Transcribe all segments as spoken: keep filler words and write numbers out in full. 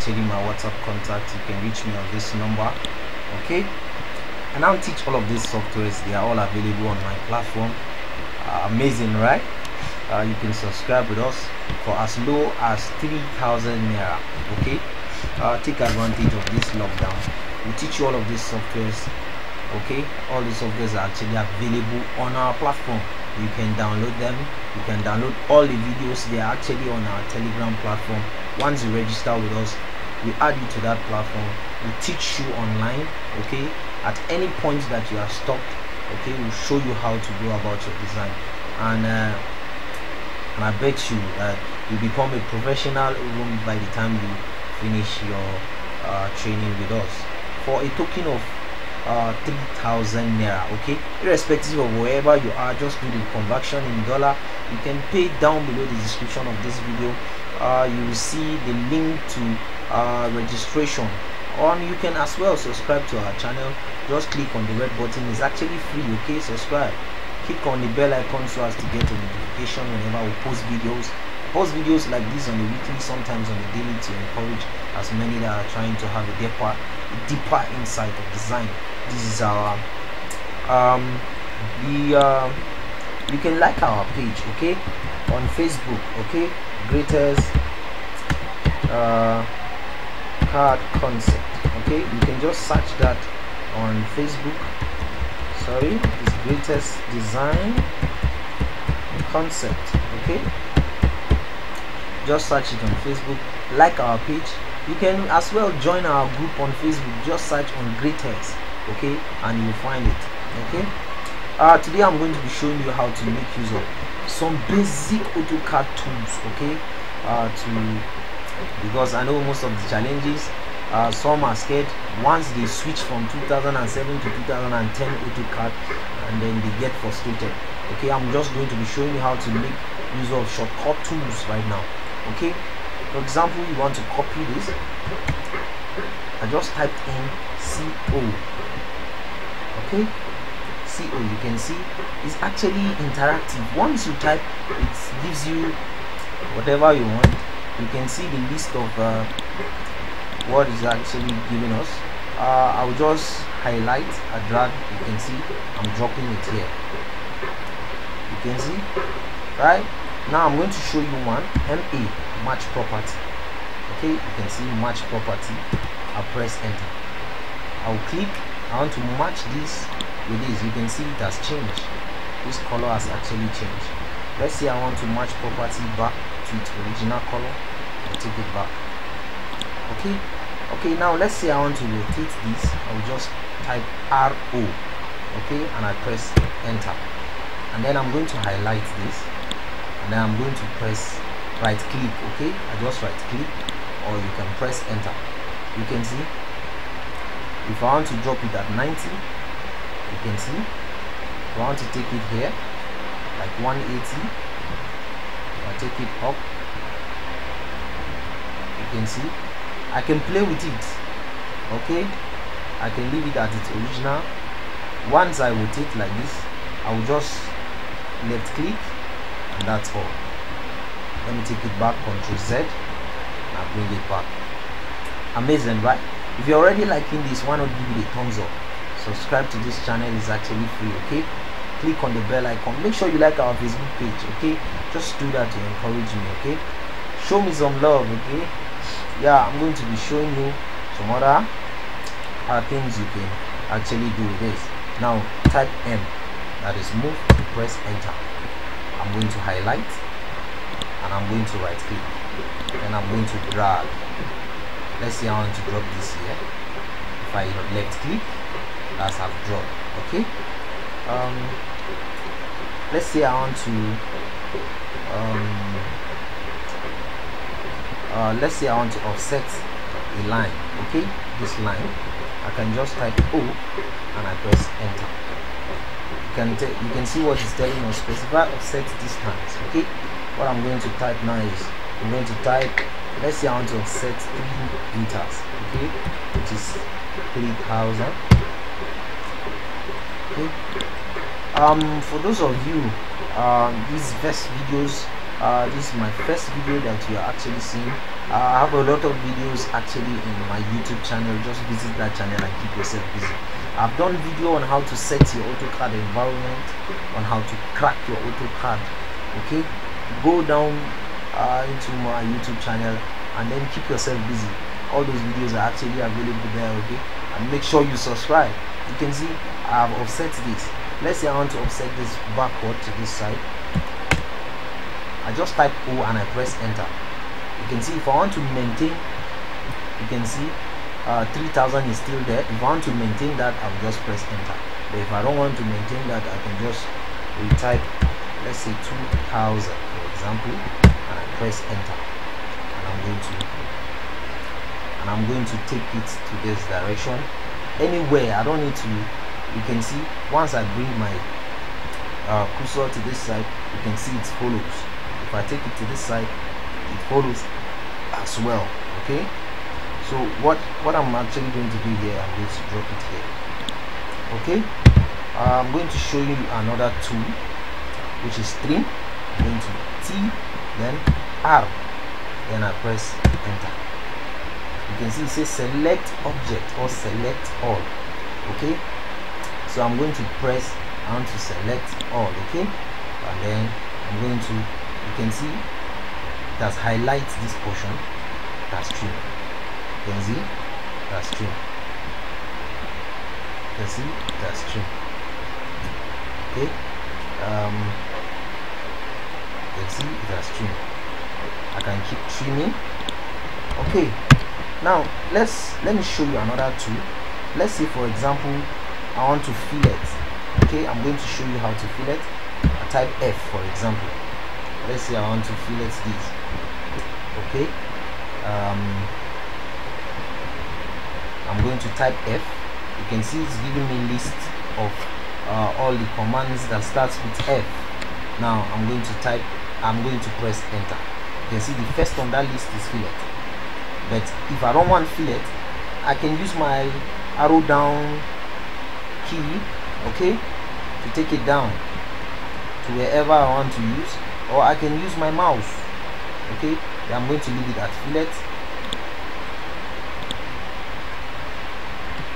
checking my WhatsApp contact, you can reach me on this number. Okay, and I'll teach all of these softwares. They are all available on my platform. Uh, amazing, right? Uh, you can subscribe with us for as low as three thousand naira. Okay, uh, take advantage of this lockdown. We teach you all of these softwares. Okay, all these softwares are actually available on our platform. You can download them. You can download all the videos. They are actually on our Telegram platform. Once you register with us, we add you to that platform. We teach you online. Okay, at any point that you are stuck, okay, we'll show you how to go about your design, and uh, and I bet you that uh, you become a professional even by the time you finish your uh, training with us for a token of uh three thousand naira. Okay, irrespective of wherever you are, just do the conversion in dollar. You can pay down below the description of this video. Uh you will see the link to uh registration, or you can as well subscribe to our channel. Just click on the red button, it's actually free. Okay, subscribe, click on the bell icon so as to get a notification whenever we post videos. Post videos like this on the weekly, sometimes on the daily, to encourage as many that are trying to have a deeper deeper insight of design. This is our um the uh, you can like our page, okay, on Facebook. Okay, Greatest uh Card Concept. Okay, you can just search that on Facebook. Sorry, it's Greatest Design Concept. Okay, just search it on Facebook, like our page. You can as well join our group on Facebook, just search on Greatest, okay, and you'll find it. Okay, uh, today I'm going to be showing you how to make use of some basic AutoCAD tools, okay, uh, to because I know most of the challenges, uh, some are scared once they switch from two thousand seven to two thousand ten AutoCAD, and then they get frustrated. Okay, I'm just going to be showing you how to make use of shortcut tools right now. Okay, for example, you want to copy this. I just typed in C O. Okay, C O, you can see it's actually interactive. Once you type, it gives you whatever you want. You can see the list of uh, what is actually giving us. uh, I'll just highlight, I drag, you can see I'm dropping it here. You can see, right? Now I'm going to show you one, M A, match property. Okay, you can see match property. I'll press enter. I'll click. I want to match this with this. You can see it has changed. This color has actually changed. Let's say I want to match property back to its original color. I'll take it back. Okay. Okay, now let's say I want to rotate this. I'll just type R O. Okay, and I press enter. And then I'm going to highlight this. Now I'm going to press right click. Okay, I just right click, or you can press enter. You can see if I want to drop it at ninety, you can see if I want to take it here like one eighty, I take it up. You can see I can play with it. Okay, I can leave it at its original. Once I rotate like this, I will just left click. And that's all. Let me take it back, Control Z, and I'll bring it back. Amazing, right? If you're already liking this, why not give it a thumbs up? Subscribe to this channel, is actually free. Okay, click on the bell icon. Make sure you like our Facebook page. Okay, just do that to encourage me. Okay, show me some love. Okay, yeah, I'm going to be showing you some other uh, things you can actually do with this. Now type M, that is move, press enter. I'm going to highlight, and I'm going to right click, and I'm going to drag. Let's say I want to drop this here. If I left click, that's have dropped. Okay, um let's say I want to um uh, let's say I want to offset a line. Okay, this line I can just type O and I press enter. Can you can see what it's telling us, specify offset distance. Okay, what I'm going to type now is I'm going to type, let's say I want to offset three meters, okay, which is three thousand. Okay, um for those of you um these best videos uh, this is my first video that you are actually seeing. uh, I have a lot of videos actually in my YouTube channel. Just visit that channel and keep yourself busy. I've done video on how to set your AutoCAD environment, on how to crack your AutoCAD. Okay, go down uh, into my YouTube channel and then keep yourself busy. All those videos are actually available there. Okay, and make sure you subscribe. You can see I've offset this. Let's say I want to offset this backward to this side. I just type O and I press enter. You can see if I want to maintain, you can see uh, three thousand is still there. If I want to maintain that, I'll just press enter. But if I don't want to maintain that, I can just retype, let's say two thousand for example, and I press enter. And I'm going to and I'm going to take it to this direction. Anywhere, I don't need to. You can see once I bring my uh, cursor to this side, you can see it follows. If I take it to this side, it follows as well. Okay, so what what I'm actually going to do here, I'm going to drop it here. Okay, uh, I'm going to show you another tool, which is trim. I'm going to T, then R, then I press enter. You can see it says select object or select all. Okay, so I'm going to press, I want to select all. Okay, and then I'm going to, you can see that highlights this portion, that's trim. You can see that's trim. You can see that's trim. Okay, um you can see that's trim. I can keep trimming. Okay, now let's let me show you another tool. Let's say for example I want to fillet. Okay, I'm going to show you how to fillet. I type F for example. Let's say I want to fillet this. Okay, um, I'm going to type F. You can see it's giving me list of uh, all the commands that starts with F. Now I'm going to type, I'm going to press enter. You can see the first on that list is fillet, but if I don't want fillet, I can use my arrow down key, okay, to take it down to wherever I want to use, or I can use my mouse. Okay, I'm going to leave it at fillet.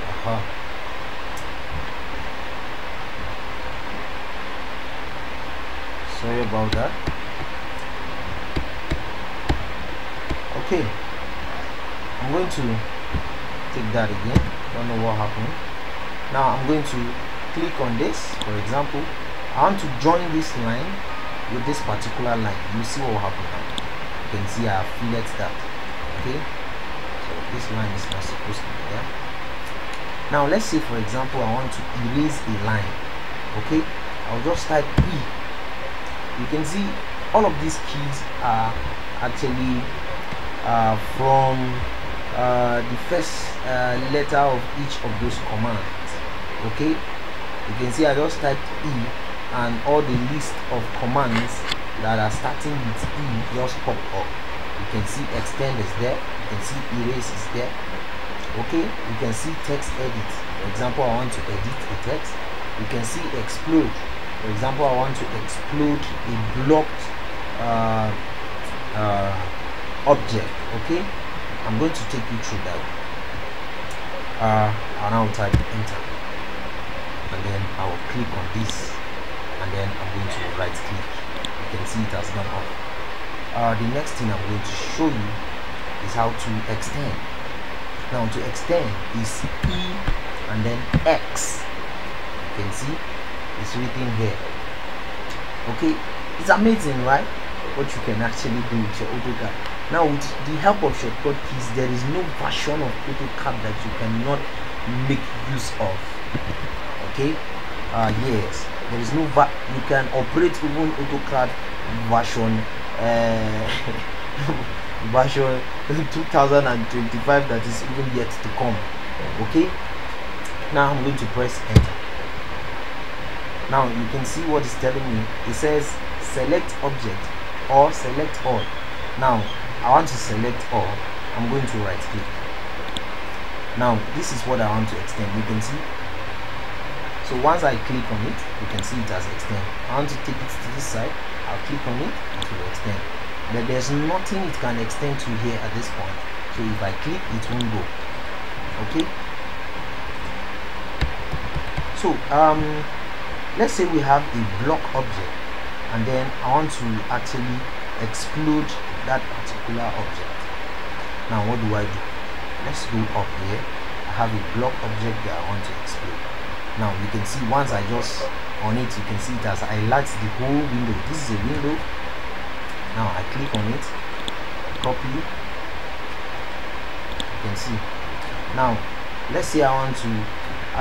Aha. Sorry about that. Okay, I'm going to take that again. Don't know what happened. Now I'm going to click on this. For example, I want to join this line with this particular line. You see what happened now. You can see I have fillet that. Okay, so this line is not supposed to be there. Now let's say for example I want to erase a line. Okay, I'll just type E. You can see all of these keys are actually uh, from uh, the first uh, letter of each of those commands. Okay, you can see I just typed E and all the list of commands that are starting with E just pop up. You can see extend is there, you can see erase is there. Okay, you can see text edit. For example, I want to edit a text. You can see explode. For example, I want to explode a blocked uh, uh, object. Okay, I'm going to take you through that. Uh, and I'll type enter. And then I will click on this, and then I'm going to right click. You can see it has gone off. Uh, the next thing I'm going to show you is how to extend. Now to extend is E and then X. You can see it's written here. Okay, it's amazing, right? What you can actually do with your AutoCAD. Now with the help of shortcut keys, there is no version of AutoCAD that you cannot make use of. Okay, uh, yes, there is no va you can operate even AutoCAD version uh, version two thousand twenty-five that is even yet to come. Okay, now I'm going to press enter. Now you can see what it's telling me. It says select object or select all. Now I want to select all. I'm going to right click. Now this is what I want to extend. You can see So once I click on it, you can see it has extend. I want to take it to this side, I'll click on it, it will extend. But there's nothing it can extend to here at this point. So if I click, it won't go. Okay. So um, let's say we have a block object, and then I want to actually exclude that particular object. Now what do I do? Let's go up here. I have a block object that I want to exclude. Now you can see once I just on it, you can see it has highlights the whole window. This is a window. Now I click on it, copy. You can see. Now let's say I want to,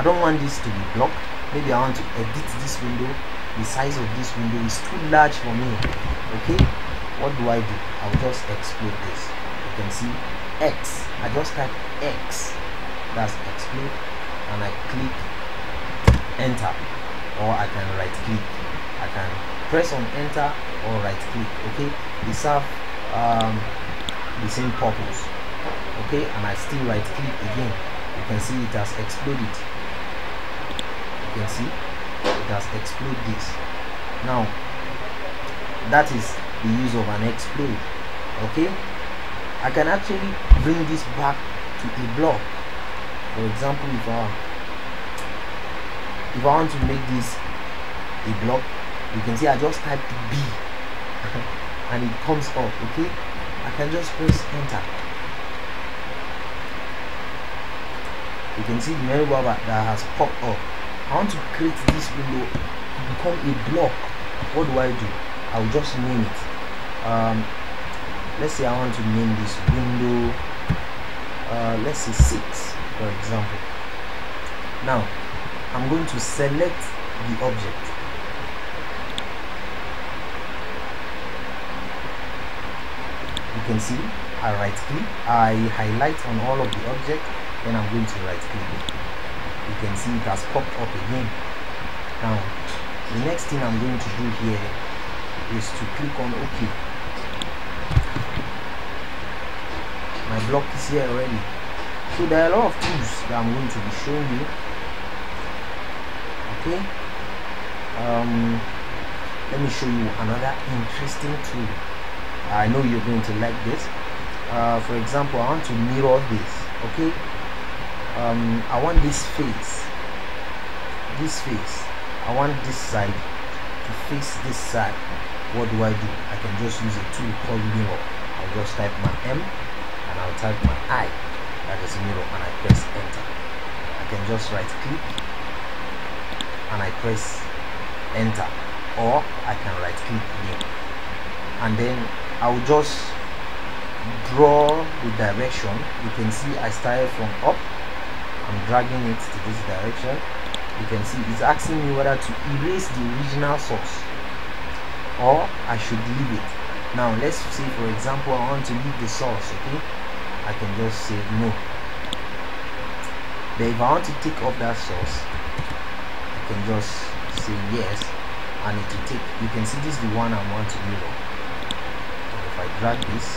I don't want this to be blocked. Maybe I want to edit this window. The size of this window is too large for me. Okay, what do I do? I'll just explode this. You can see X. I just type X. That's explode, and I click enter, or I can right click. I can press on enter or right click. Okay, they serve um, the same purpose. Okay, and I still right click again. You can see it has exploded. You can see it has exploded this. Now that is the use of an explode. Okay, I can actually bring this back to a block. For example, if I if I want to make this a block, you can see I just typed B and it comes up. Okay, I can just press enter. You can see the menu bar that has popped up. I want to create this window to become a block. What do I do? I'll just name it. Um, let's say I want to name this window, uh, let's say six, for example. Now I'm going to select the object. You can see I right click, I highlight on all of the object. Then I'm going to right click it. You can see it has popped up again. Now the next thing I'm going to do here is to click on OK. My block is here already. So there are a lot of tools that I'm going to be showing you. Okay, um, let me show you another interesting tool. I know you're going to like this. Uh, for example, I want to mirror this. Okay, Um, I want this face, this face, I want this side to face this side. What do I do? I can just use a tool called mirror. I'll just type my M and I'll type my I, that is mirror, and I press enter. I can just right click and I press enter, or I can right click here, and then I'll just draw the direction. You can see I started from up. I'm dragging it to this direction. You can see it's asking me whether to erase the original source or I should leave it. Now let's say, for example, I want to leave the source. Okay, I can just say no. But if I want to take off that source, I can just say yes, and it will take. You can see this is the one I want to mirror. If I drag this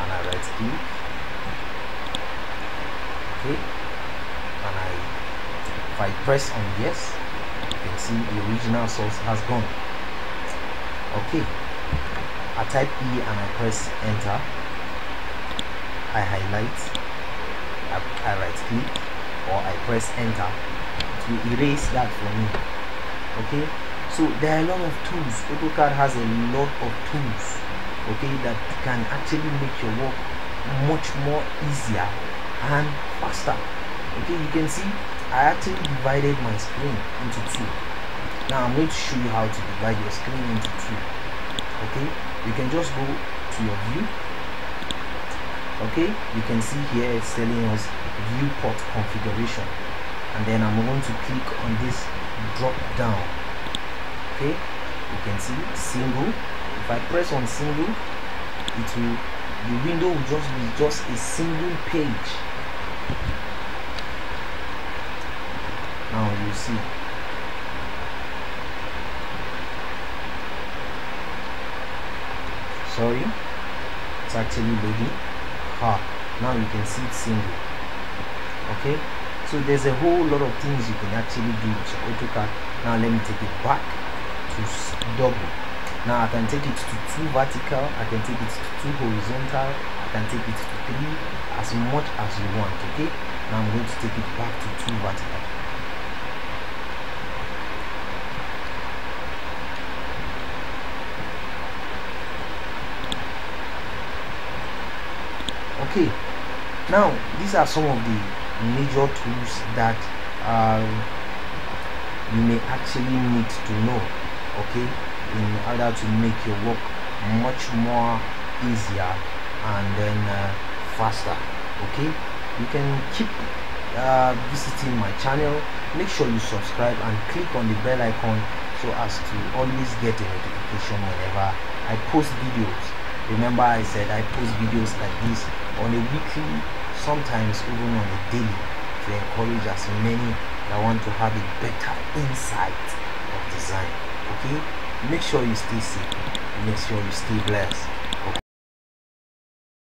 and I right click, okay, and I if I press on yes, you can see the original source has gone. Okay, I type E and I press enter. I highlight, I, I right click, or I press enter to erase that for me. Okay, so there are a lot of tools. AutoCAD has a lot of tools, okay, that can actually make your work much more easier and faster. Okay, you can see I actually divided my screen into two. Now I'm going to show you how to divide your screen into two. Okay, you can just go to your view. Okay, you can see here it's telling us viewport configuration, and then I'm going to click on this drop down. Okay, you can see single. If I press on single, it will, the window will just be just a single page. Now you see, sorry, it's actually loading. Ha! Now you can see it single. Okay, so So there's a whole lot of things you can actually do with your AutoCAD. Now let me take it back to double. Now I can take it to two vertical, I can take it to two horizontal, I can take it to three, as much as you want. Okay, now I'm going to take it back to two vertical. Okay, now these are some of the major tools that uh, you may actually need to know, okay, in order to make your work much more easier and then uh, faster. Okay, you can keep uh, visiting my channel. Make sure you subscribe and click on the bell icon so as to always get a notification whenever I post videos. Remember, I said I post videos like this on a weekly, sometimes even on a daily, to encourage as many that want to have a better insight of design. Okay, make sure you stay safe, make sure you stay blessed.